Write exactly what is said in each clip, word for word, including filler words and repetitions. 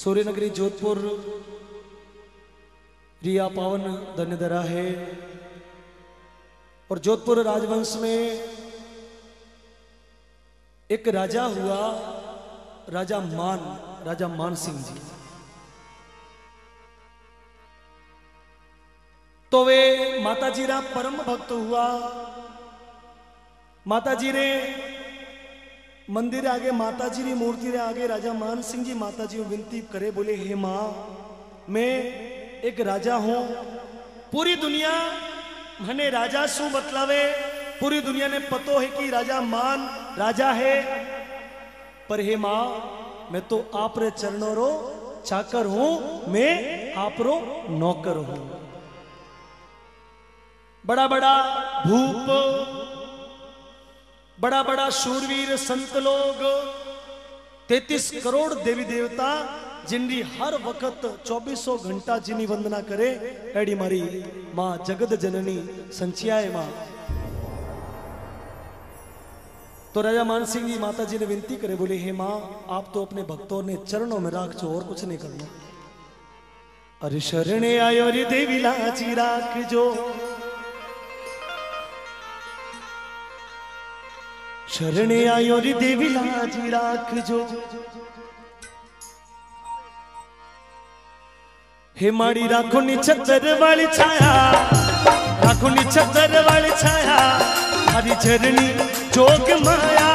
सूर्यनगरी जोधपुर रिया पावन धन्य धरा है। और जोधपुर राजवंश में एक राजा हुआ राजा मान राजा मान सिंह जी। तो वे माताजी रा परम भक्त हुआ। माताजी रे मंदिर आगे माताजी री मूर्ति रे आगे राजा मान सिंह जी माताजी को विनती करे, बोले हे मां, मैं एक राजा हूं, पूरी दुनिया मने राजा शू बतलावे, पूरी दुनिया ने पतो है कि राजा मान राजा है, पर हे मां, मैं तो आप रे चरणों रो चाकर हूं, मैं आप रो नौकर हूं। बड़ा बड़ा भूप, बड़ा बड़ा शूरवीर संत लोग, तैतीस करोड़ देवी देवता जिनकी हर वक्त चौबीसों घंटा जिनी वंदना करे, एडी मारी मां जगत जननी संचियाए मां। तो राजा मान सिंह जी माता जी ने विनती करे, बोले हे मां, आप तो अपने भक्तों ने चरणों में राख जो, और कुछ नहीं करना। अरे शरणे आयो रे देवी लाची राख जो, शरणे आयो रे देवी लाजी राख जो, हे माड़ी राखो नी छतर वाली छाया, राखो नी छतर वाली छाया, हरी झरनी चौक माया,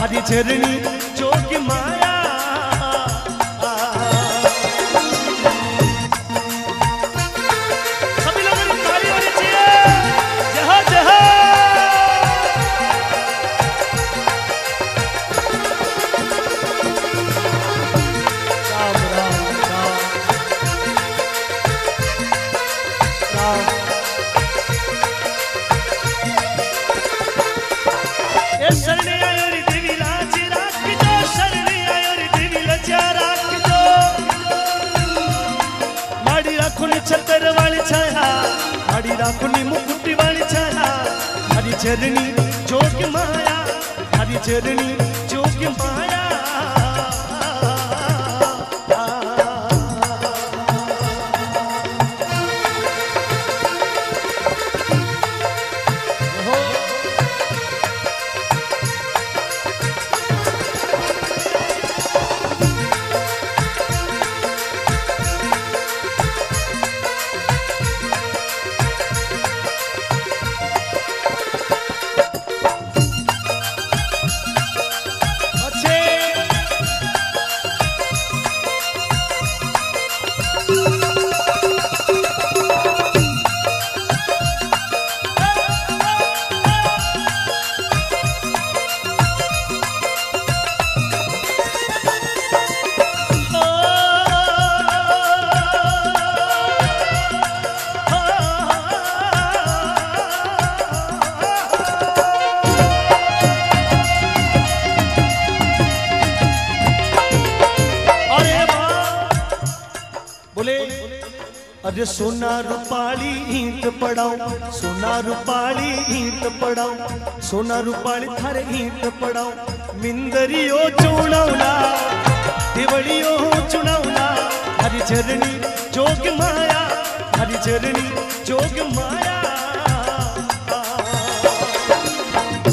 हरी झरनी चौक माया। राखुनी मुकुटी वाली छाया, हरी झरनी चौक माया, हरी झरनी चौक माया। अरे सोना रूपाली ईंट पड़ाओ, सोना रूपाली ईंट पड़ाओ, सोना रूपाली थारे ईंट पड़ाओ, मिंदरियो चुनावना देवड़ियो चुनावना, हरी झरनी जोग माया, हरी झरनी जोग माया।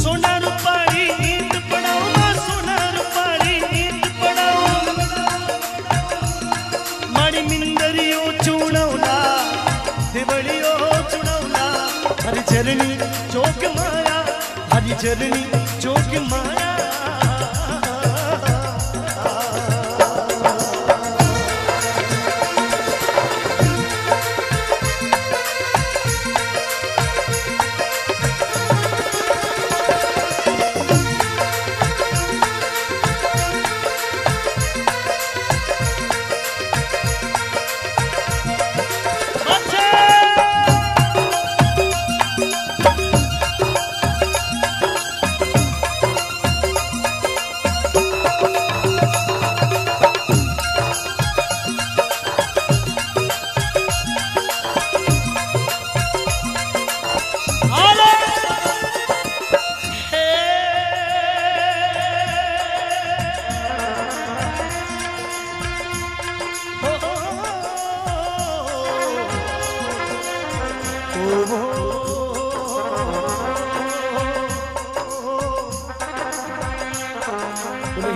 सोना रूपाली ईंट पड़ाओ, सोना रूपाली ईंट पड़ाओ, मारी मिंदरियो चुनाव देवड़ियो चुनावला, हरी झरनी चौक माया, हरी झरनी चौक माया।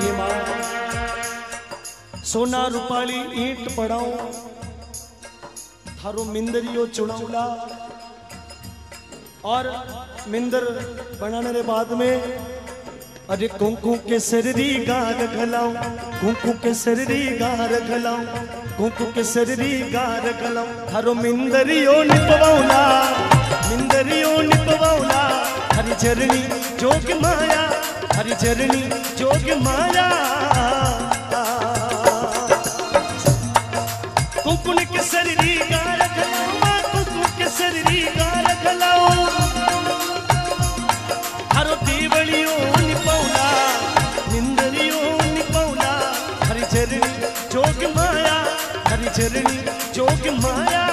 की माँ सोना रूपाली ईंट पड़ाओ थारो मिंदरियो चुनावला और मिंदर बनाने के बाद में अरे कुंकू के शरीरी गार खिलाओ कुंकू के शरीरी गार खिलाओ कुंकू के शरीरी गार खिलाओ थारो मिंदरियो निपवाऊला मिंदरियो निपवाऊला हरी चरणी जोग माया हरी चरणी जोग माया कुंकू के शरीरी गार खिलाओ कुंकू के शरीरी गार खिलाओ थारो दीवलियो जोग माया हरी चरणी जोग माया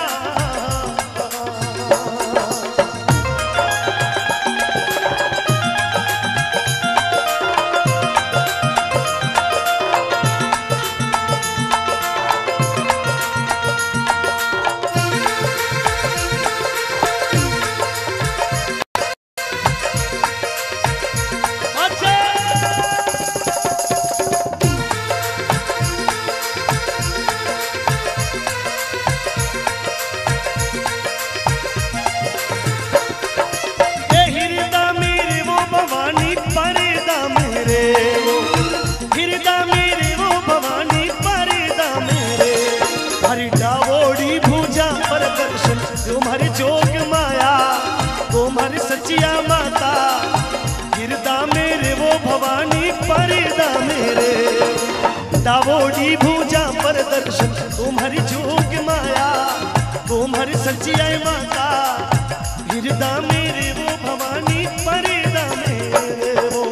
दावोड़ी भूजा पर दर्शन तुम्हारी जोग माया तुम्हारी सच्ची आई माता गिरदा मेरे वो भवानी परिदा मेरे वो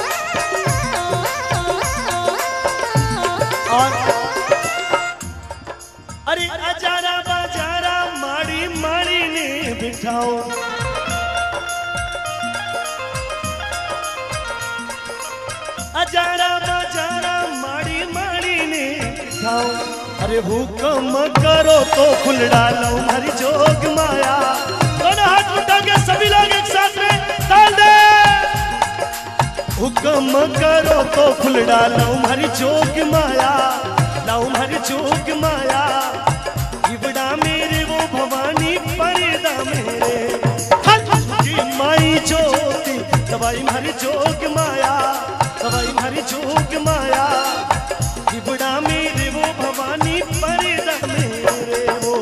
अजारा बाजारा माड़ी माड़ी ने बिठाओ अरे हुक्म करो तो खुल डालो हरी जोग माया दोनों हाथ उठा के सभी लोग एक साथ में ताल दे हुक्म करो तो खुल डालो हरी जोग माया लाओ हरी जोग माया इवड़ा मेरे वो भवानी परिदा मेरे माई ज्योति दवाई हरी जोग माया दवाई हरी जोग माया हिबड़ा मेरे वो भवानी परिदा मेरे वो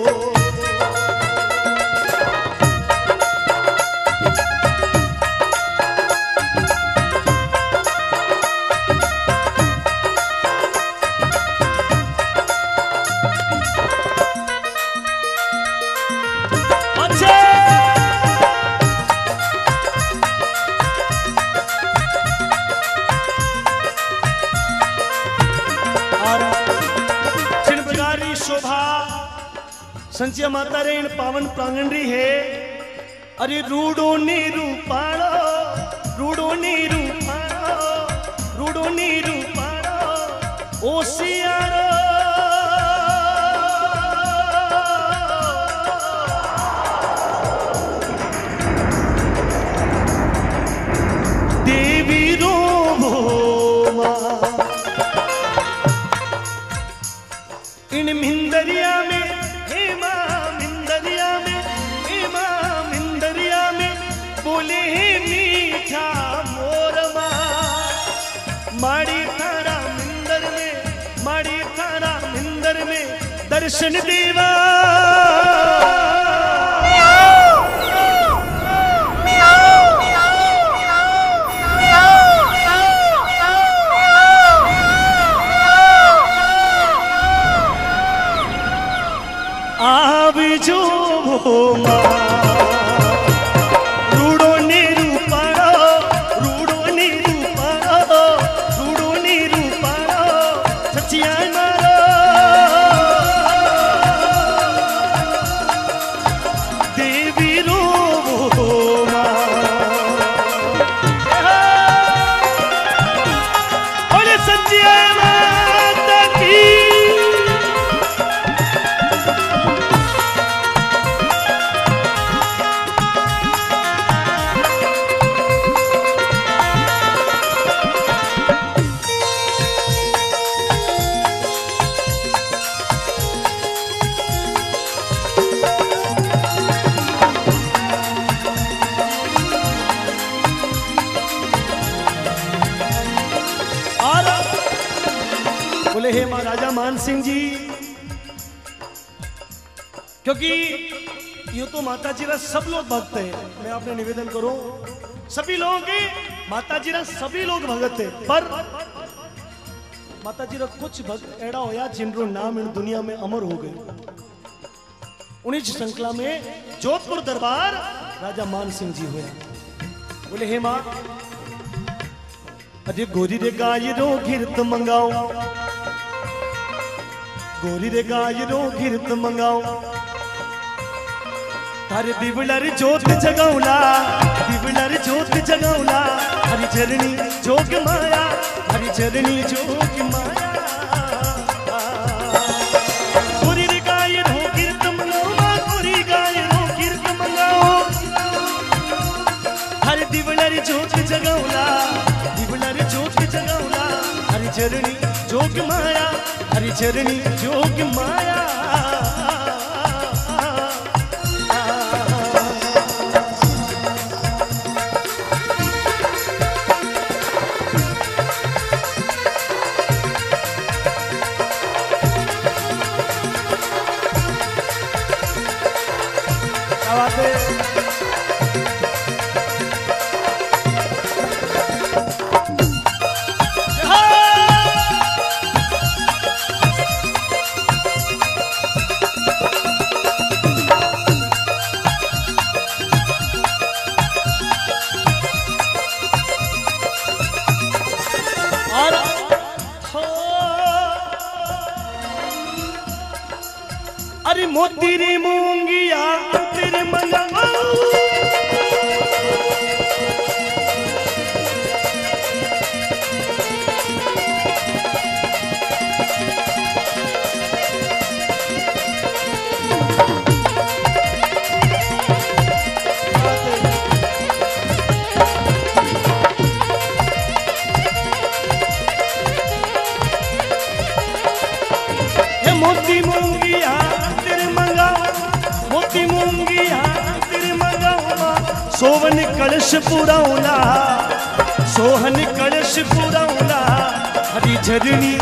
संचिया माता रे इन पावन प्रांगणी है अरे रूडो नीरू पाड़ो रूडो नीरू पाड़ो रूडो नीरू पाड़ो ओ सियारो देवी रो भोमा इन मिंदरिया में माड़ी थारा मिंदर में माड़ी थारा मिंदर में दर्शन देवा आप जो हो रहे हैं महाराजा मान सिंह जी, क्योंकि यूं तो माता जी सब लोग भक्त हैं। मैं आपने निवेदन करूं, सभी लोगों की माता जी सभी लोग भगत हैं, पर माता जी कुछ भक्त एड़ा होया जिनको नाम इन दुनिया में अमर हो गए। उन्हीं श्रृंखला में जोधपुर दरबार राजा मान सिंह जी हुए। बोले हे मां, अरे गोरी रे गाय रो गिरत मंगाओ, गोरी रे गाय रो गिरत मंगाओ, थारे दिवलर जोत जगाऊला, दिवलर जोत जगाऊला, हरी चरणी जोग माया, हरी चरणी जोग माया। चरणी जोग माया, हरी चरणी जोग माया। अरे मोती रे मूंगिया तेरे मंगाओ, मोती मूंगिया सोहन कलश पूरा होला, सोहन कलश पूरा होला, हरी झरनी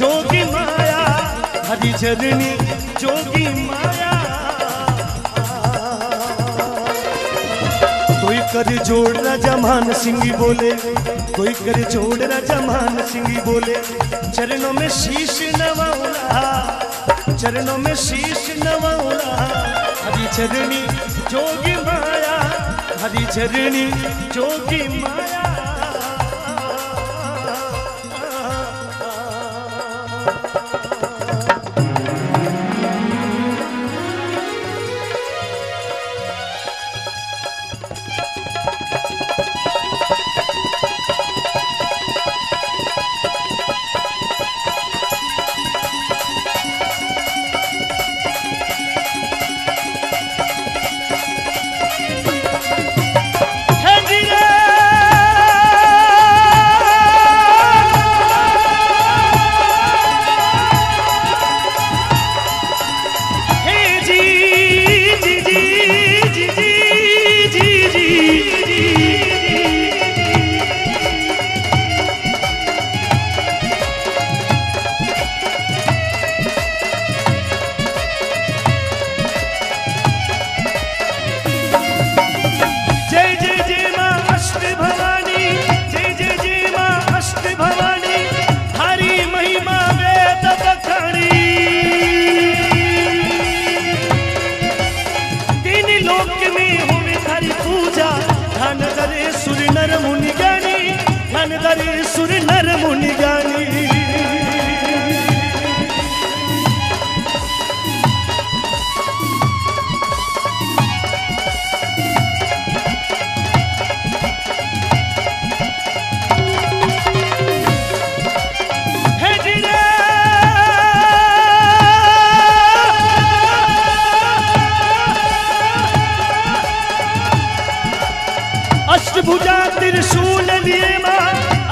जोगी माया, हरी झरनी जोगी माया। कोई कर जोड़ राजा मान सिंह बोले, कोई कर जोड़ राजा मान सिंह बोले, चरणों में शीश नवाउला, चरणों में शीश नवाउला, हरी झरनी जोगी माया, हरी झरनी जोगी माया। अष्टभुजा त्रिशूल लिए मां,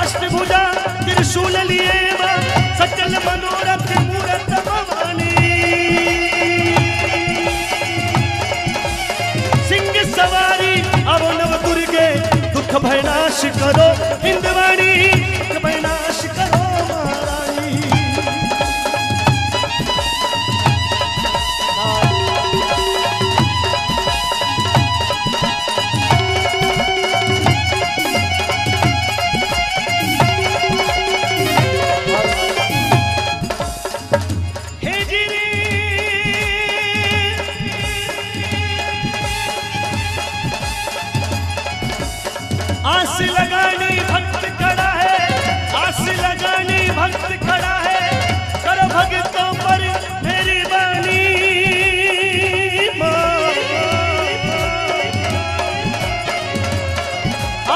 अष्टभुजा त्रिशूल लिए मां, सकल मनोरथ मूरत भवानी, सिंह सवारी अव नव दुर्गे, दुख भय नाश करो हिंदवाणी, दुख भय नाश करो महारानी। आस लगाने भक्त खड़ा है, आस लगाने भक्त खड़ा है, करो भक्तों पर मेरी बानी।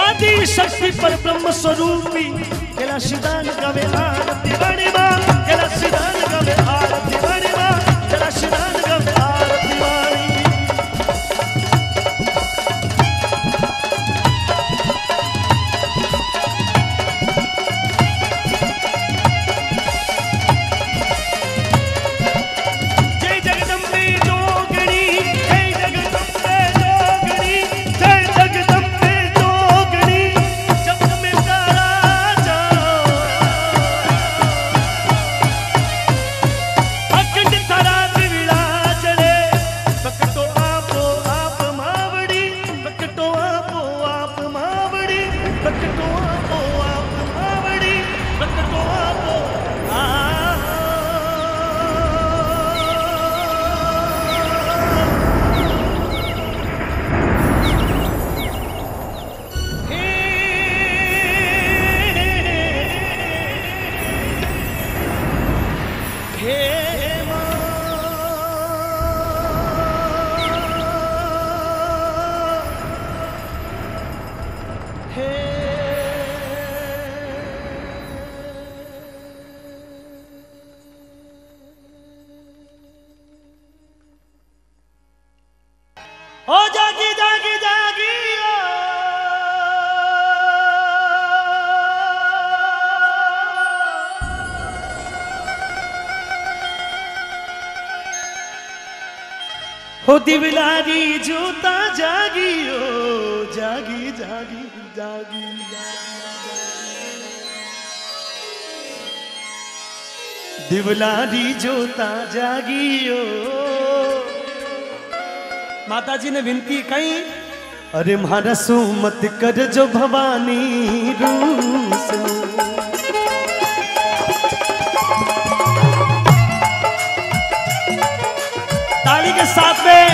आदि शक्ति पर ब्रह्म स्वरूपी कैलाशदान गवे आरती बड़ी मां, कैलाशदान गवे आरती बड़ी मां, कैलाशदान गवे आरती बड़ी। दिवलारी जोता जागी ओ जागी जागी जागी जागी, दिवलारी जोता जागी ओ। माता जी ने विनती कही, अरे महारसू मत कर जो भवानी रूस, ताली के साथ में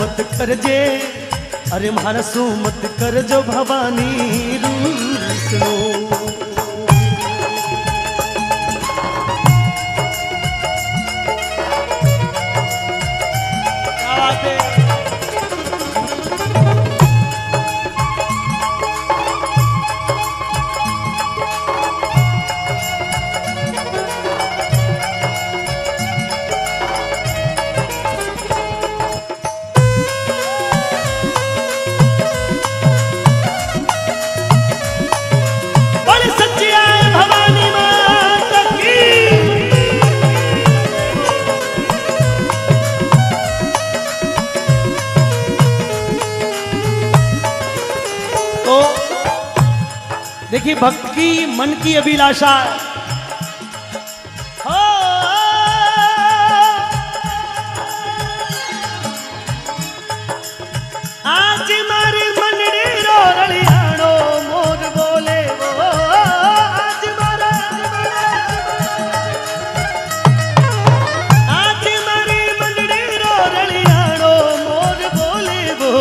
मत कर जे, अरे महारसू मत कर जो भवानी रूसो। भक्त की मन की अभिलाषा हो, आज मारे मन रे रो रलियाणो मोर बोले वो, आज मारे आज मारे मन रे रो रलियाणो मोर बोले वो,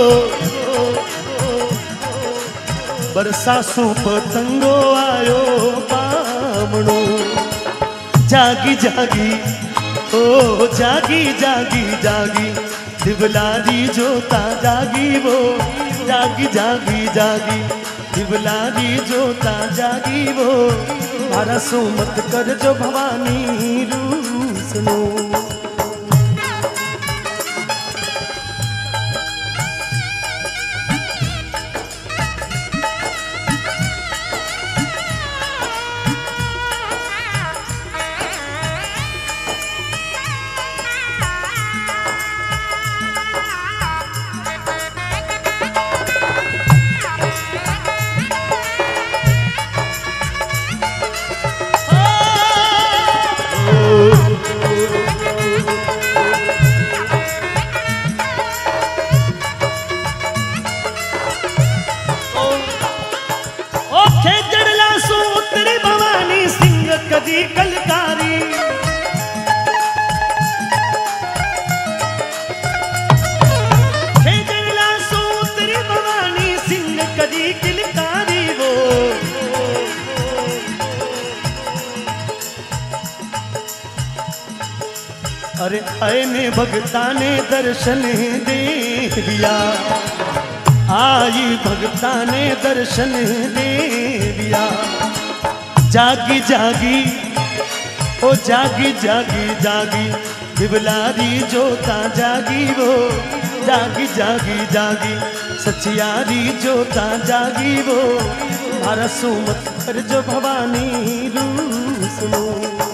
बरसासु पतंगो आयो पामणो, जागी जागी ओ जागी जागी जागी दिवलारी जोता जागी वो जागी जागी जागी दिवलारी जोता जागी वो हमारा सो मत कर जो भवानी रू सुनो। कदी कलकारी खेजला सो तेरी भवानी सिंह कदी किलकारी वो अरे आए ने भगता ने दर्शन दे दिया आई भगता ने दर्शन दे दिया जागी जागी ओ जागी जागी जागी दिवलारी जोता जागी वो जागी जागी जागी सचियारी जोता जागी वो हमारा सो मत कर जो भवानी रू सुनो।